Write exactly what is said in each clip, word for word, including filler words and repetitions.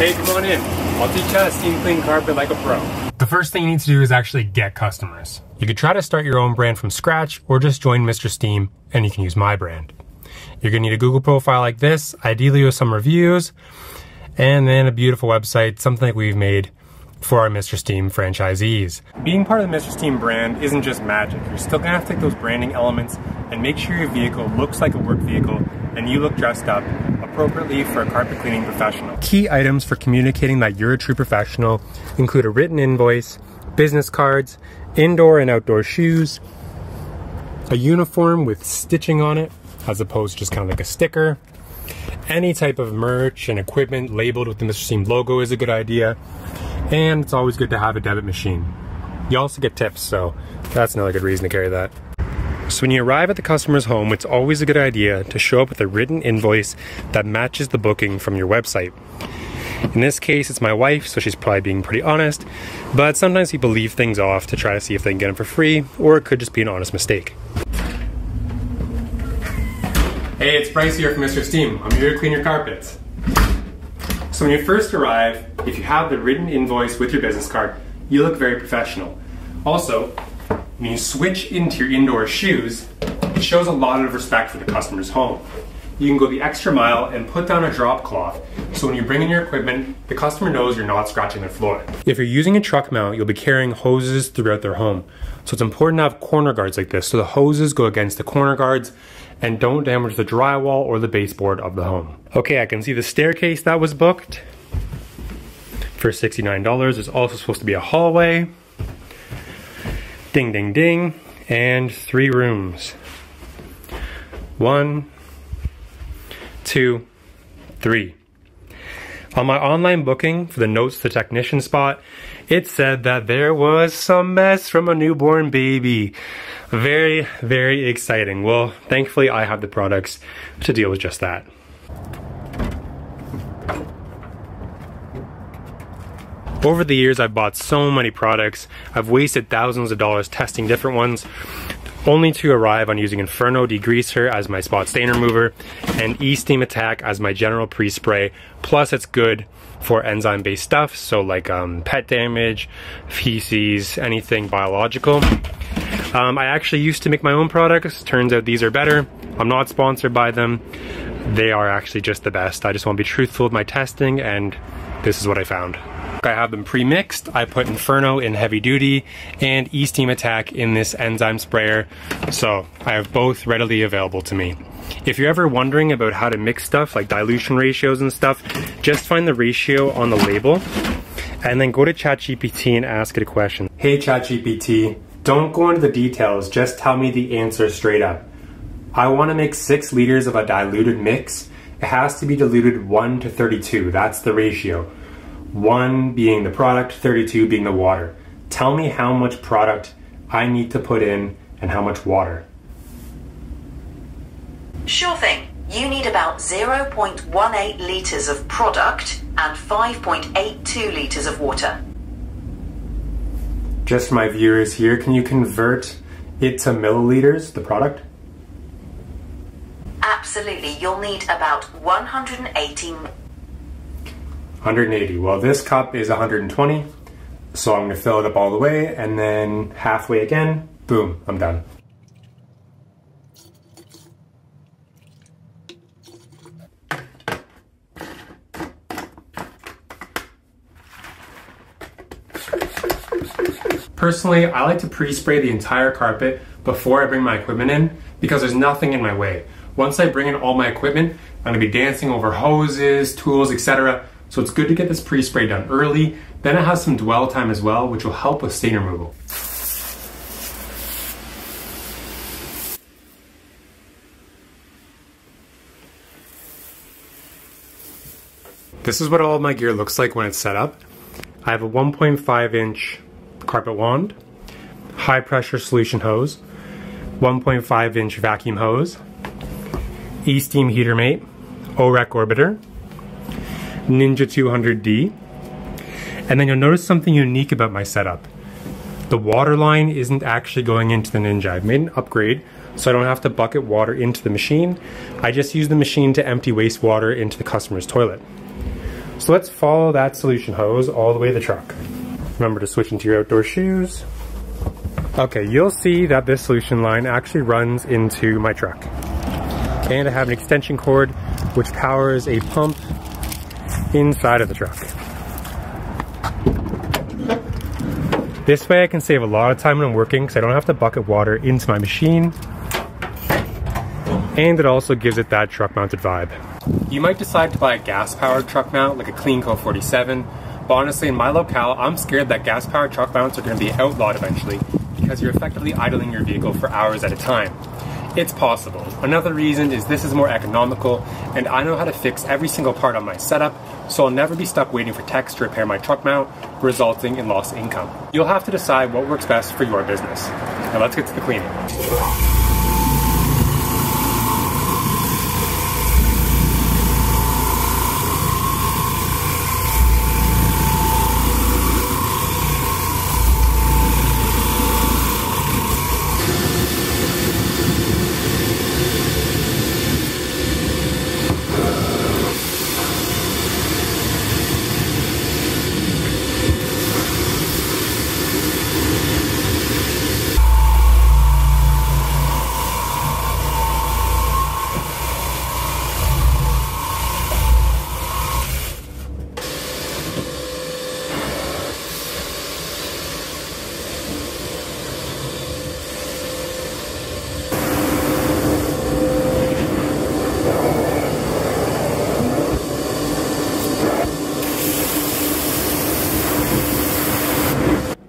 Hey, come on in. I'll teach you how to steam clean carpet like a pro. The first thing you need to do is actually get customers. You could try to start your own brand from scratch or just join Mister Steam and you can use my brand. You're gonna need a Google profile like this, ideally with some reviews, and then a beautiful website, something like we've made for our Mister Steam franchisees. Being part of the Mister Steam brand isn't just magic. You're still gonna have to take those branding elements and make sure your vehicle looks like a work vehicle and you look dressed up appropriately for a carpet cleaning professional. Key items for communicating that you're a true professional include a written invoice, business cards, indoor and outdoor shoes, a uniform with stitching on it, as opposed to just kind of like a sticker. Any type of merch and equipment labeled with the Mister Steam logo is a good idea. And it's always good to have a debit machine. You also get tips, so that's another good reason to carry that. So when you arrive at the customer's home, it's always a good idea to show up with a written invoice that matches the booking from your website. In this case, it's my wife, so she's probably being pretty honest, but sometimes people leave things off to try to see if they can get them for free, or it could just be an honest mistake. Hey, it's Bryce here from Mister Steam. I'm here to clean your carpets. So when you first arrive, if you have the written invoice with your business card, you look very professional. Also, when you switch into your indoor shoes, it shows a lot of respect for the customer's home. You can go the extra mile and put down a drop cloth, so when you bring in your equipment, the customer knows you're not scratching their floor. If you're using a truck mount, you'll be carrying hoses throughout their home. So it's important to have corner guards like this, so the hoses go against the corner guards and don't damage the drywall or the baseboard of the home. Okay, I can see the staircase that was booked for sixty-nine dollars. There's also supposed to be a hallway. Ding, ding, ding. And three rooms. One, two, three. On my online booking for the notes to the technician spot, it said that there was some mess from a newborn baby. Very, very exciting. Well, thankfully I have the products to deal with just that. Over the years, I've bought so many products. I've wasted thousands of dollars testing different ones, only to arrive on using Inferno Degreaser as my spot stain remover and eSteam Attack as my general pre-spray. Plus it's good for enzyme-based stuff, so like um, pet damage, feces, anything biological. Um, I actually used to make my own products. Turns out these are better. I'm not sponsored by them. They are actually just the best. I just want to be truthful with my testing, and this is what I found. I have them pre-mixed. I put Inferno in heavy duty and eSteam Attack in this enzyme sprayer, so I have both readily available to me. If you're ever wondering about how to mix stuff like dilution ratios and stuff, just find the ratio on the label and then go to ChatGPT and ask it a question. Hey ChatGPT, don't go into the details, just tell me the answer straight up. I want to make six liters of a diluted mix. It has to be diluted one to thirty-two, that's the ratio. one being the product, thirty-two being the water. Tell me how much product I need to put in and how much water. Sure thing. You need about zero point one eight liters of product and five point eight two liters of water. Just for my viewers here, can you convert it to milliliters, the product? Absolutely. You'll need about one hundred eighty. one hundred eighty. Well, this cup is one hundred twenty, so I'm going to fill it up all the way and then halfway again, boom, I'm done. Personally, I like to pre-spray the entire carpet before I bring my equipment in because there's nothing in my way. Once I bring in all my equipment, I'm going to be dancing over hoses, tools, et cetera. So it's good to get this pre-spray done early. Then it has some dwell time as well, which will help with stain removal. This is what all of my gear looks like when it's set up. I have a one point five inch carpet wand, high pressure solution hose, one point five inch vacuum hose, eSteam heater mate, Oreck orbiter, Ninja two hundred D, and then you'll notice something unique about my setup. The water line isn't actually going into the Ninja. I've made an upgrade so I don't have to bucket water into the machine. I just use the machine to empty wastewater into the customer's toilet. So let's follow that solution hose all the way to the truck. Remember to switch into your outdoor shoes. Okay, you'll see that this solution line actually runs into my truck. And I have an extension cord which powers a pump inside of the truck. This way I can save a lot of time when I'm working because I don't have to bucket water into my machine. And it also gives it that truck mounted vibe. You might decide to buy a gas powered truck mount like a Cleanco forty-seven, but honestly in my locale I'm scared that gas powered truck mounts are going to be outlawed eventually because you're effectively idling your vehicle for hours at a time. It's possible. Another reason is this is more economical and I know how to fix every single part on my setup, so I'll never be stuck waiting for techs to repair my truck mount, resulting in lost income. You'll have to decide what works best for your business. Now let's get to the cleaning.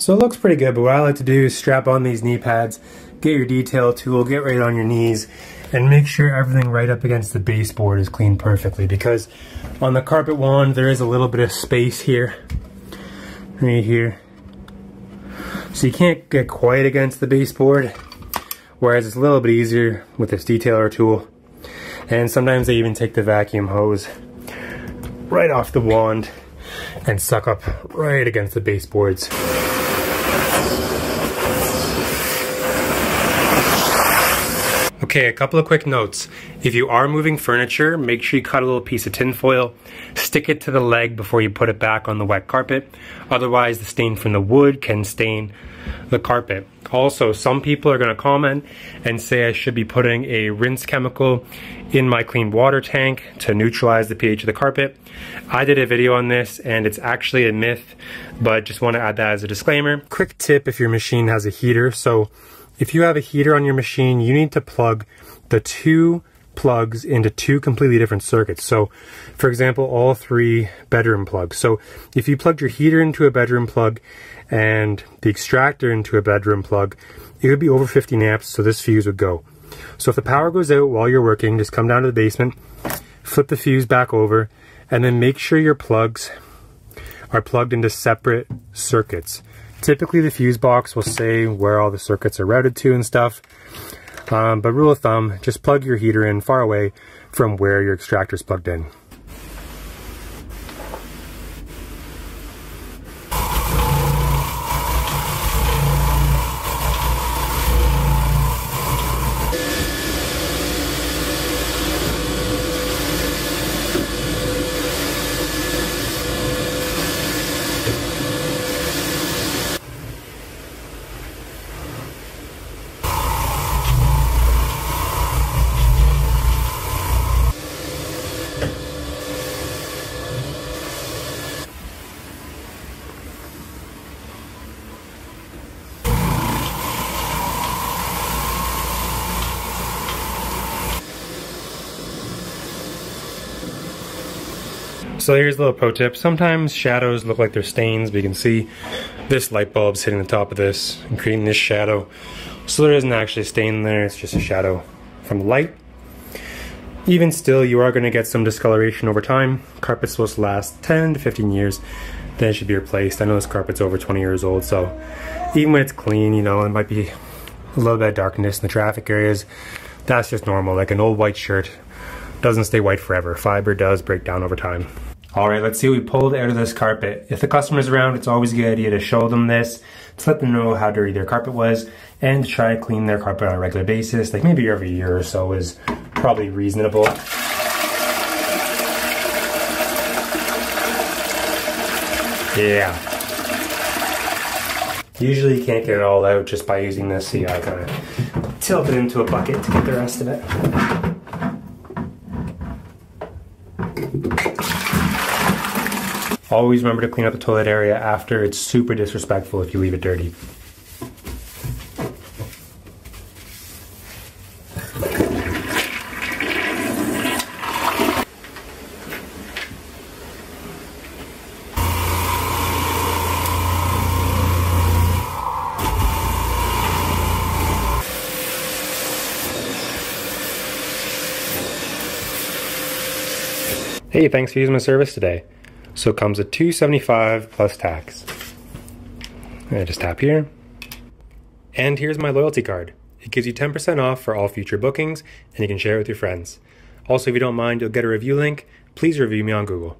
So it looks pretty good, but what I like to do is strap on these knee pads, get your detail tool, get right on your knees, and make sure everything right up against the baseboard is clean perfectly, because on the carpet wand there is a little bit of space here, right here. So you can't get quite against the baseboard, whereas it's a little bit easier with this detailer tool. And sometimes they even take the vacuum hose right off the wand and suck up right against the baseboards. Okay, a couple of quick notes. If you are moving furniture, make sure you cut a little piece of tin foil, stick it to the leg before you put it back on the wet carpet. Otherwise, the stain from the wood can stain the carpet. Also, some people are going to comment and say I should be putting a rinse chemical in my clean water tank to neutralize the pH of the carpet. I did a video on this and it's actually a myth, but just want to add that as a disclaimer. Quick tip if your machine has a heater. So if you have a heater on your machine, you need to plug the two plugs into two completely different circuits. So for example, all three bedroom plugs. So if you plugged your heater into a bedroom plug and the extractor into a bedroom plug, it would be over fifteen amps, so this fuse would go. So if the power goes out while you're working, just come down to the basement, flip the fuse back over, and then make sure your plugs are plugged into separate circuits. Typically the fuse box will say where all the circuits are routed to and stuff, um, but rule of thumb, just plug your heater in far away from where your extractor is plugged in. So here's a little pro tip. Sometimes shadows look like they're stains, but you can see this light bulb's hitting the top of this and creating this shadow. So there isn't actually a stain there, it's just a shadow from the light. Even still, you are going to get some discoloration over time. Carpet's supposed to last ten to fifteen years, then it should be replaced. I know this carpet's over twenty years old, so even when it's clean, you know, it might be a little bit of darkness in the traffic areas. That's just normal, like an old white shirt doesn't stay white forever. Fiber does break down over time. All right, let's see what we pulled out of this carpet. If the customer's around, it's always a good idea to show them this, to let them know how dirty their carpet was, and to try to clean their carpet on a regular basis, like maybe every year or so is probably reasonable. Yeah. Usually you can't get it all out just by using this, so you gotta kind of tilt it into a bucket to get the rest of it. Always remember to clean up the toilet area after. It's super disrespectful if you leave it dirty. Hey, thanks for using my service today. So it comes at two seventy-five plus tax. I just tap here. And here's my loyalty card. It gives you ten percent off for all future bookings, and you can share it with your friends. Also, if you don't mind, you'll get a review link. Please review me on Google.